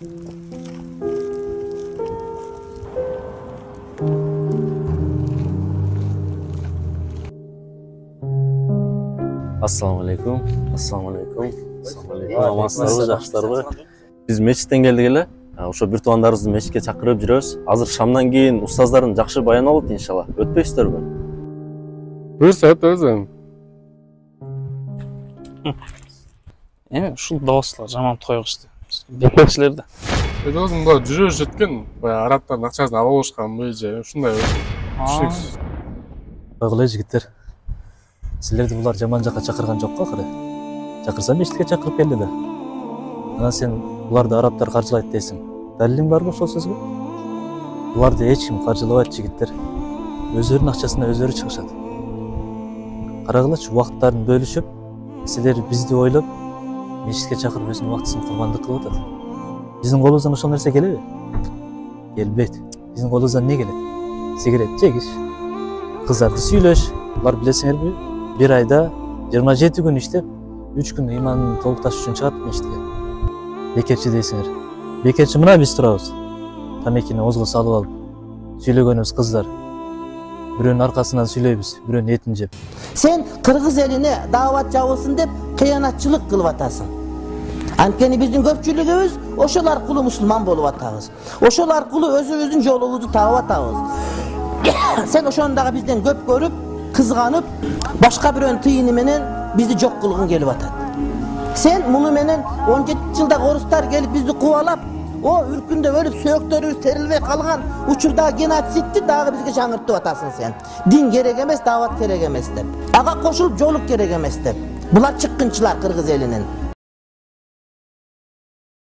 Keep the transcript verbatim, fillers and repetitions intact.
Assalamu alaikum. Assalamu alaikum. Assalamu alaikum. Amansızlarımız, yaşlarımız. Biz meçitten geldik hele. Oşa bir tuğanlarımızı meçitke çakırıp jürüyoruz. Hazır şamdan keyin ustazların jakşı bayana oldu inşallah. Ötpeysizdärbi? Buyursa ötpeysiz. Эми ушул дауслар жаман тойгушты. Бекмекчилер да. Өзүм да жүрөп жеткен, баягы араттардын акчасын ала алышкан мый же ушундай түшүнүксүз. Багылай жигиттер. Силерди булар жаман жакка чакырган жок акыры. Чакырса мечитке чакырып келди да. Ана сен буларды араттар каржылайт дейсиң. Далилиң барбы ошол сөзгө? Буларды эч ким каржылабайт жигиттер. Өздөрүнүн акчасына өздөрү чыгышат. Карагылач убакыттарын бөлүшүп Sizler bizi de oylayıp, meclis'e çakırıp özünün vaktisini kurbanlık kılıp atadı. Bizim kolumuzdan ışan neresi gelir mi? Elbet. Bizim kolumuzdan ne gelir? Sigaret çekiş. Kızlardı suyleş. Bunlar bilesin her bir, bir ayda yirmi yedi gün işte, üç gün imanın toluk taşı için çıkartma işte. Bekerçi değilsinler. Bekerçi buna biz durağız. Tam ekine ozgul sağlığı alıp, süyle gönlümüz kızlar. Birinin arkasından söyleybiz, birinin etin cep. Sen Kırgız eline davat javulsun deyip kıyanatçılık kılıp atasın. Antkeni bizim köpçülüğümüz, oşalar kulu musulman bolup atağız. Oşalar kulu özümüzün yolumuzu tağıp atağız. Sen oşondağı bizden köp görüp, kızganıp, başka birinin tıyınımının bizi çok kılığın gelip atadı. Sen bunu menen on yedi yılda oruslar gelip bizi kovalap, o ürkünde ölüp söktörü serilmeye kalgan uçurda genatisikti dağı bizge şangırttı atasın sen. Din gerekemez, davat gerekemez de. Ağa koşulup yoluk gerekemez de. Bular çıkkınçılar Kırgız elinin.